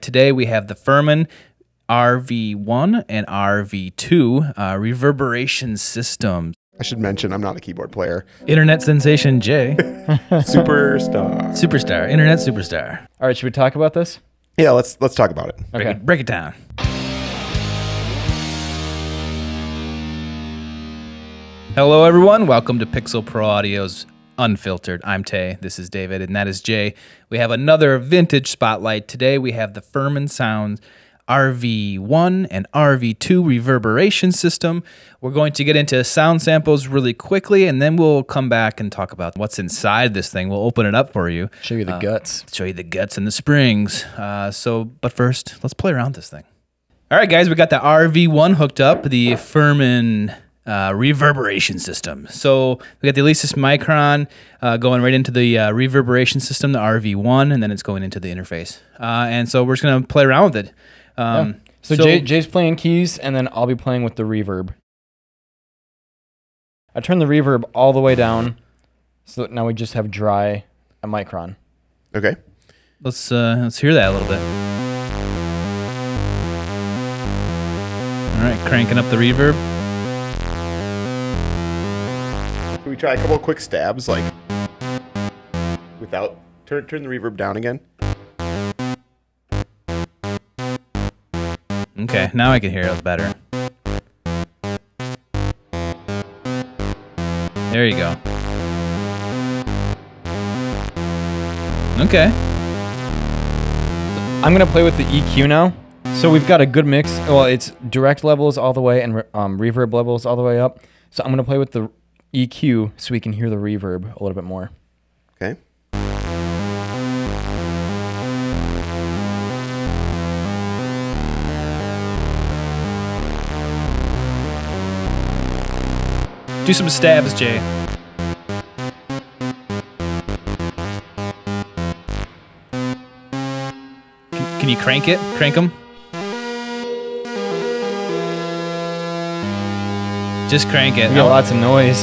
Today we have the Furman RV-1 and RV-2 reverberation systems. I should mention I'm not a keyboard player. Internet sensation Jay. Superstar. Internet superstar. All right, should we talk about this? Yeah, let's talk about it. Okay. Break it down. Hello everyone, welcome to Pixel Pro Audio's Unfiltered. I'm Tay, this is David, and that is Jay. We have another vintage spotlight. Today we have the Furman Sound RV-1 and RV-2 reverberation system. We're going to get into sound samples really quickly, and then we'll come back and talk about what's inside this thing. We'll open it up for you. Show you the guts. Show you the guts and the springs. But first, let's play around this thing. All right, guys, we got the RV-1 hooked up, the Furman reverberation system. So we got the Alesis Micron going right into the reverberation system, the RV-1, and then it's going into the interface. And so we're just going to play around with it. Yeah. So Jay's playing keys, and then I'll be playing with the reverb. I turned the reverb all the way down, so that now we just have dry a Micron. Okay. Let's hear that a little bit. All right, cranking up the reverb. Can we try a couple of quick stabs, like without turn the reverb down again? Okay, now I can hear it better. There you go. Okay. I'm gonna play with the EQ now. So we've got a good mix. Well, it's direct levels all the way and reverb levels all the way up. So I'm gonna play with the EQ so we can hear the reverb a little bit more. Okay. Do some stabs, Jay. Can you crank it? Crank them? Just crank it. We got lots of noise.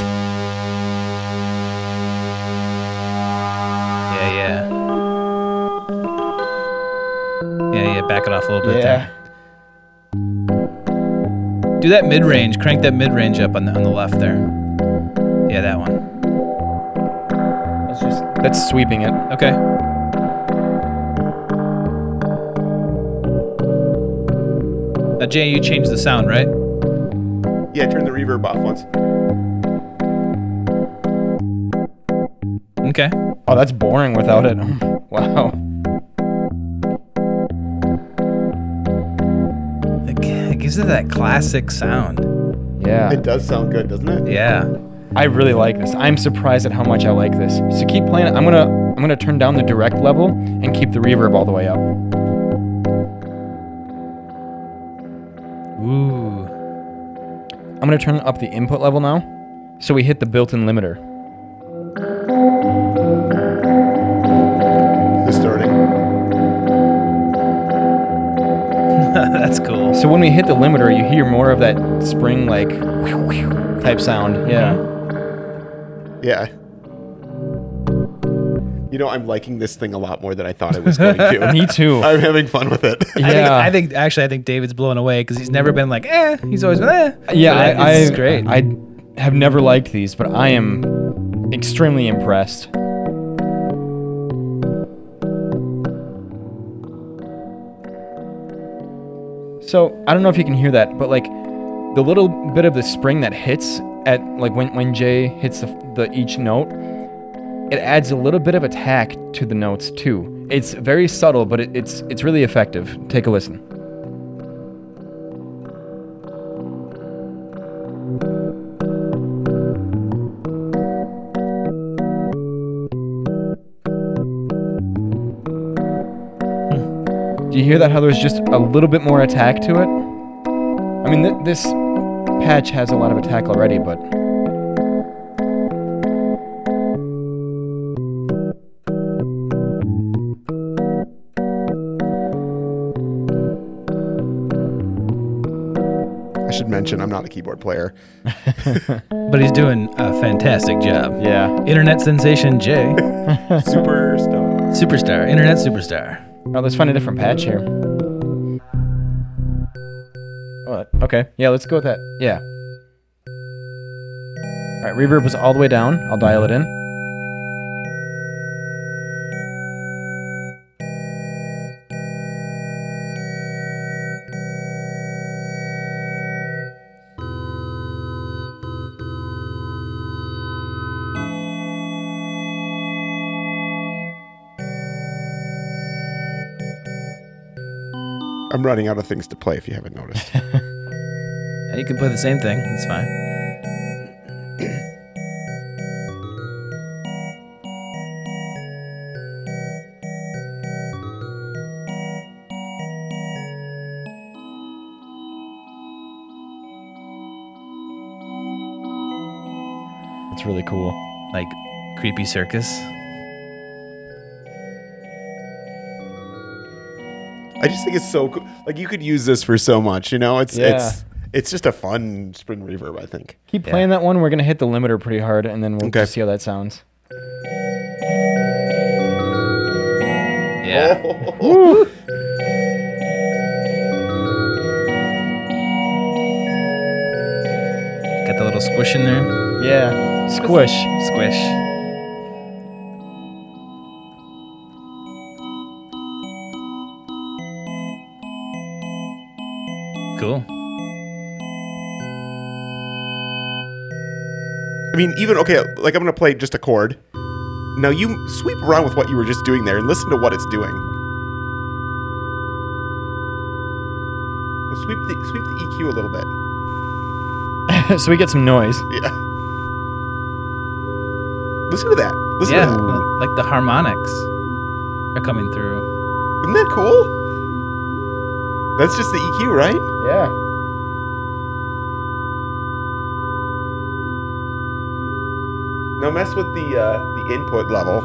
Yeah, back it off a little bit there. Do that mid-range. Crank that mid-range up on the left there. Yeah, that one. That's sweeping it. Okay. Now, Jay, you changed the sound, right? Yeah, turn the reverb off once. Okay. Oh, that's boring without it. Wow. Gives it that classic sound. Yeah. It does sound good, doesn't it? Yeah. I really like this. I'm surprised at how much I like this. So keep playing it. I'm gonna turn down the direct level and keep the reverb all the way up. Ooh. I'm gonna turn up the input level now, so we hit the built-in limiter. That's cool. So when we hit the limiter, you hear more of that spring like type sound. Yeah. Yeah. You know, I'm liking this thing a lot more than I thought it was going to. Me too. I'm having fun with it. Yeah. I think David's blown away because he's never been like, eh. He's always been, eh. Yeah. This is great. I have never liked these, but I am extremely impressed. So I don't know if you can hear that, but like the little bit of the spring that hits at like when Jay hits the each note, it adds a little bit of attack to the notes too. It's very subtle, but it's really effective. Take a listen. Do you hear that, how there's just a little bit more attack to it? I mean, this patch has a lot of attack already, but... I should mention, I'm not a keyboard player. But he's doing a fantastic job. Yeah. Internet sensation Jay. Superstar. Internet superstar. Oh, let's find a different patch here. What? Okay. Yeah, let's go with that. Yeah. Alright, reverb was all the way down. I'll dial it in. I'm running out of things to play if you haven't noticed. Yeah, you can play the same thing. It's fine. It's really cool. Like creepy circus. I just think it's so cool. Like, you could use this for so much, you know? It's just a fun spring reverb, I think. Keep playing that one. We're going to hit the limiter pretty hard, and then we'll just see how that sounds. Yeah. Oh. Got the little squish in there. Yeah. Squish. Squish. Cool. I mean, even, okay, like I'm going to play just a chord. Now you sweep around with what you were just doing there and listen to what it's doing. Sweep the EQ a little bit. So we get some noise. Yeah. Listen to that. Listen to that. Like the harmonics are coming through. Isn't that cool? That's just the EQ, right? Yeah. Now mess with the input level.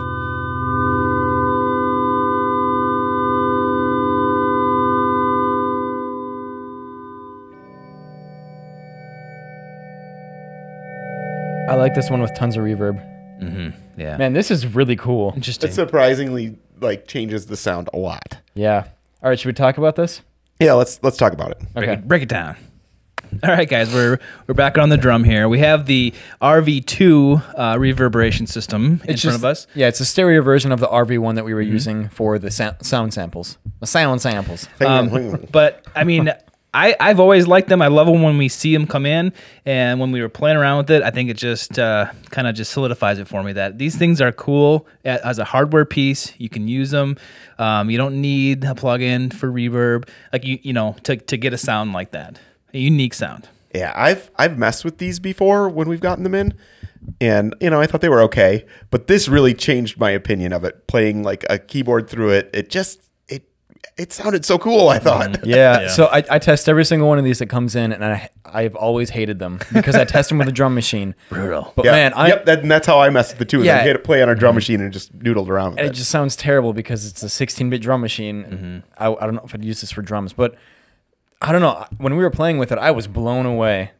I like this one with tons of reverb. Mm-hmm. Yeah. Man, this is really cool. Interesting. It surprisingly like changes the sound a lot. Yeah. All right, should we talk about this? Yeah, let's talk about it. Okay. Break it down. All right, guys, we're back on the drum here. We have the RV-2 reverberation system in front of us. Yeah, it's a stereo version of the RV-1 that we were using for the sound samples. But I mean, I've always liked them. I love them when we see them come in, and when we were playing around with it, I think it just kind of just solidifies it for me that these things are cool as a hardware piece. You can use them. You don't need a plug-in for reverb, like you know, to get a sound like that, a unique sound. Yeah, I've messed with these before when we've gotten them in, and you know I thought they were okay, but this really changed my opinion of it. Playing like a keyboard through it, it sounded so cool, I thought. Yeah. So I test every single one of these that comes in, and I've always hated them because I test them with a drum machine. Brutal. But man, that's how I messed with the two. Yeah, I get to play on our drum machine and just noodled around with it. It just sounds terrible because it's a 16-bit drum machine. Mm-hmm. I don't know if I'd use this for drums, but I don't know. When we were playing with it, I was blown away.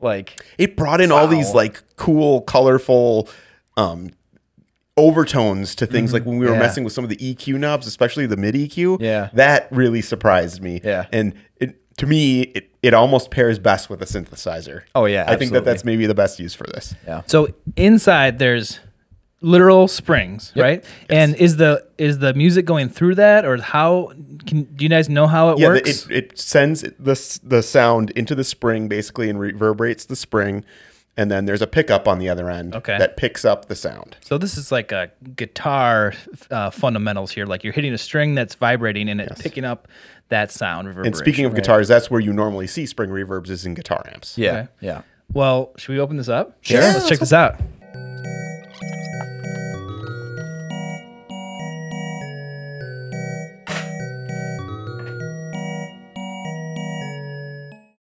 Like it brought in all these like cool, colorful overtones to things, like when we were messing with some of the EQ knobs, especially the mid EQ. Yeah, that really surprised me. Yeah, and to me it almost pairs best with a synthesizer. Oh yeah, absolutely. I think that's maybe the best use for this. Yeah. So inside there's literal springs, right? Yes. And is the music going through that, or do you guys know how it works? It sends the sound into the spring basically and reverberates the spring. And then there's a pickup on the other end that picks up the sound. So this is like a guitar fundamentals here. Like you're hitting a string that's vibrating and it's picking up that sound reverberation. And speaking of guitars, that's where you normally see spring reverbs is in guitar amps. Yeah. Okay. Yeah. Well, should we open this up? Sure. Yeah, let's check this out.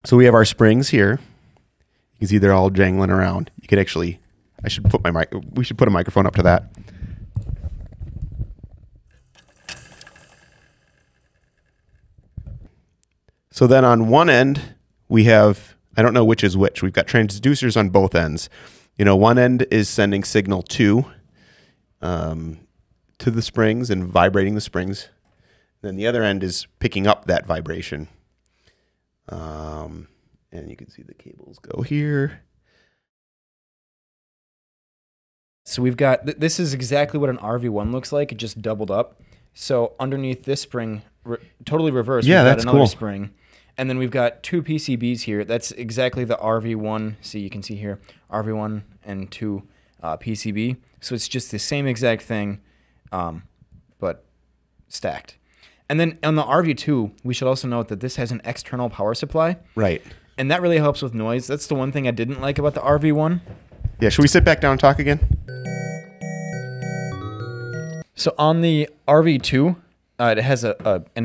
So we have our springs here. You can see they're all jangling around. You could actually, we should put a microphone up to that. So then on one end, we have, I don't know which is which. We've got transducers on both ends. You know, one end is sending signal to the springs and vibrating the springs. Then the other end is picking up that vibration. And you can see the cables go here. So we've got, this is exactly what an RV-1 looks like. It just doubled up. So underneath this spring, totally reversed, yeah, we've got another spring. And then we've got two PCBs here. That's exactly the RV-1. See, you can see here, RV-1 and 2 PCB. So it's just the same exact thing, but stacked. And then on the RV-2, we should also note that this has an external power supply. Right. And that really helps with noise. That's the one thing I didn't like about the RV-1. Yeah, should we sit back down and talk again? So on the RV-2, it has an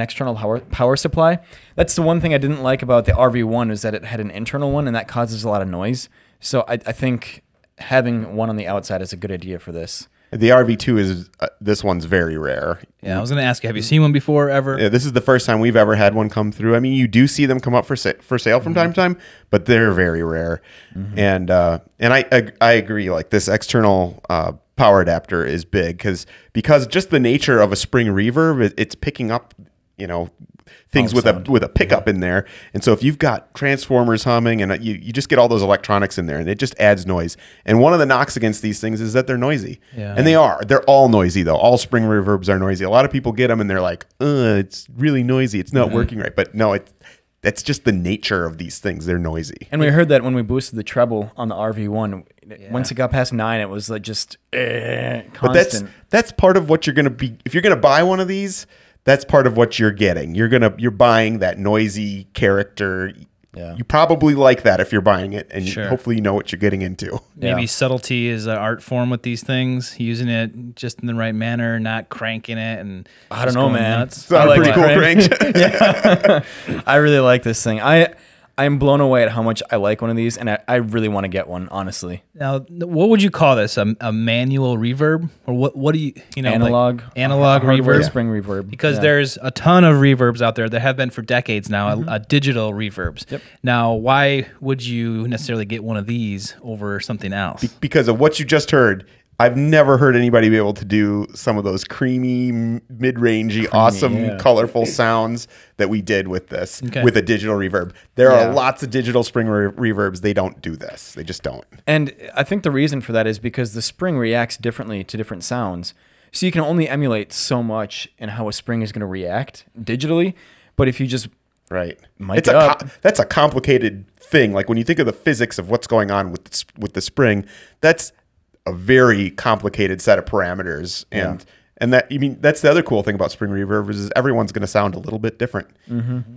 external power supply. That's the one thing I didn't like about the RV-1 is that it had an internal one, and that causes a lot of noise. So I think having one on the outside is a good idea for this. The RV-2 is, this one's very rare. Yeah, I was going to ask you, have you seen one before ever? Yeah, this is the first time we've ever had one come through. I mean, you do see them come up for sale from time to time, but they're very rare. Mm-hmm. And I agree, like this external power adapter is big because just the nature of a spring reverb, it's picking up, you know, things with a pickup in there. And so if you've got transformers humming and you just get all those electronics in there, and it just adds noise. And one of the knocks against these things is that they're noisy. Yeah. And they are. They're all noisy, though. All spring reverbs are noisy. A lot of people get them and they're like, it's really noisy. It's not working right. But no, that's just the nature of these things. They're noisy. And we heard that when we boosted the treble on the RV-1. Yeah. Once it got past 9, it was like just constant. But that's part of what you're going to be. If you're going to buy one of these, that's part of what you're getting. You're buying that noisy character. Yeah. You probably like that if you're buying it, and sure, hopefully you know what you're getting into. Maybe subtlety is an art form with these things, using it just in the right manner, not cranking it, and I don't know, man. It's not pretty cool crank. I really like this thing. I'm blown away at how much I like one of these, and I really want to get one, honestly. Now, what would you call this? A manual reverb, or what do you know, analog, like analog reverb, spring reverb? Because there's a ton of reverbs out there that have been for decades now, digital reverbs. Yep. Now, why would you necessarily get one of these over something else? Because of what you just heard. I've never heard anybody be able to do some of those creamy, mid-rangey, awesome, colorful sounds that we did with this, with a digital reverb. There are lots of digital spring reverbs. They don't do this. They just don't. And I think the reason for that is because the spring reacts differently to different sounds. So you can only emulate so much in how a spring is going to react digitally. But if you just mic it up. That's a complicated thing. Like when you think of the physics of what's going on with the spring, that's a very complicated set of parameters, and that's the other cool thing about spring reverb is everyone's going to sound a little bit different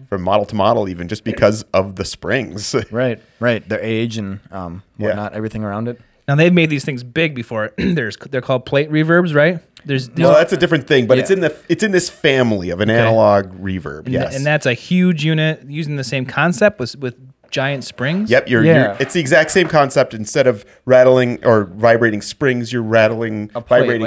from model to model, even just because of the springs. Right. Their age and whatnot, everything around it. Now they've made these things big before. They're called plate reverbs, right? Well, that's a different thing, but it's in this family of an analog reverb. And and that's a huge unit using the same concept with giant springs. Yep, it's the exact same concept. Instead of rattling or vibrating springs, you're vibrating a plate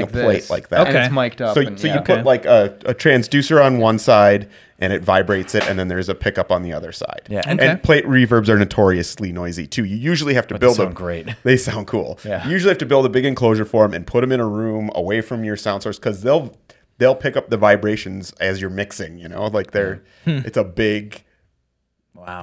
like that. Okay, and it's mic'd up. So you put like a transducer on one side, and it vibrates it, and then there's a pickup on the other side. Yeah, and plate reverbs are notoriously noisy too. You usually have to build them. They sound cool. Yeah. You usually have to build a big enclosure for them and put them in a room away from your sound source because they'll pick up the vibrations as you're mixing. You know, like it's a big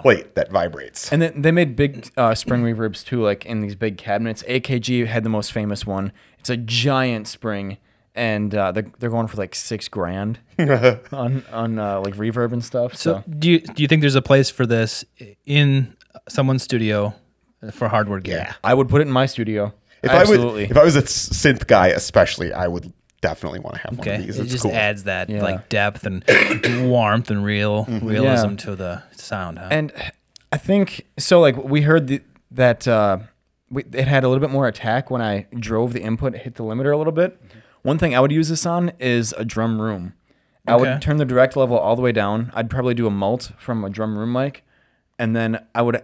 plate that vibrates. And then they made big spring reverbs too, like in these big cabinets. AKG had the most famous one. It's a giant spring, and they're going for like $6 grand on like reverb and stuff. So do you think there's a place for this in someone's studio for hardware gear? Yeah, I would put it in my studio. If I was a synth guy, especially, I would definitely want to have one of these. It just adds that like depth and warmth and realism to the sound. Huh? And I think so. Like we heard it had a little bit more attack when I drove the input, hit the limiter a little bit. One thing I would use this on is a drum room. I would turn the direct level all the way down. I'd probably do a mult from a drum room mic, and then I would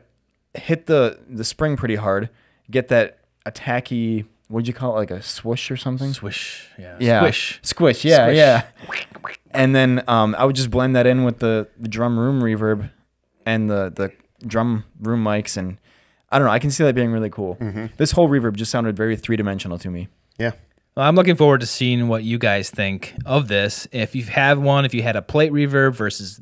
hit the spring pretty hard, get that attacky. What'd you call it? Like a swoosh or something? Swish. Yeah. Squish. Yeah. And then I would just blend that in with the drum room reverb and the drum room mics. And I don't know. I can see that being really cool. This whole reverb just sounded very three-dimensional to me. Yeah. I'm looking forward to seeing what you guys think of this. If you have one, if you had a plate reverb versus,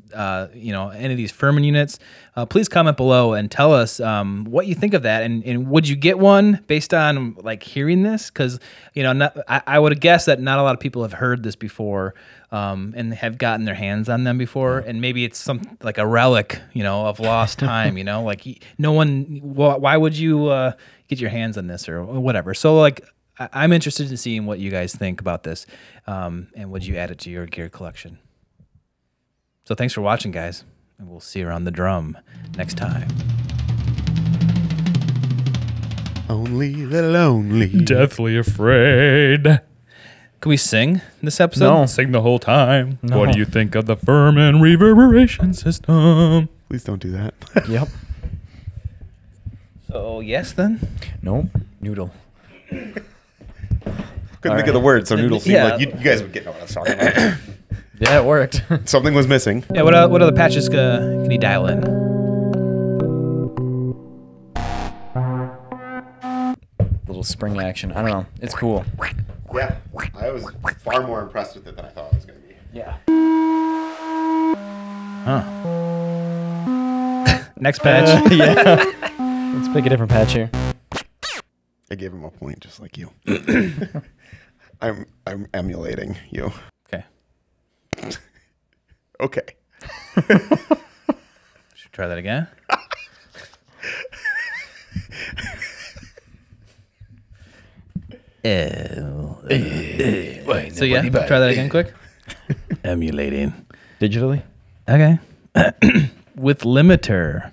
you know, any of these Furman units, please comment below and tell us what you think of that. And would you get one based on like hearing this? Because, you know, I would guess that not a lot of people have heard this before and have gotten their hands on them before. And maybe it's some like a relic, you know, of lost time, you know, like no one, why would you get your hands on this or whatever? So like, I'm interested in seeing what you guys think about this, and would you add it to your gear collection? So thanks for watching, guys, and we'll see you around the drum next time. Only the lonely. Deathly afraid. Can we sing this episode? No. Sing the whole time. No. What do you think of the Furman reverberation system? Please don't do that. Yep. So yes, then? Nope. Noodle. Couldn't think of the word, so noodle seemed like you guys would get what I was talking about. Yeah, it worked. Something was missing. Yeah, what other patches can you dial in? Little spring action. I don't know. It's cool. Yeah, I was far more impressed with it than I thought it was going to be. Yeah. Huh. Next patch. Yeah. Let's pick a different patch here. I gave him a point just like you. I'm emulating you. Okay. Okay. Should try that again. So yeah, try that again quick. Emulating digitally. Okay. With limiter.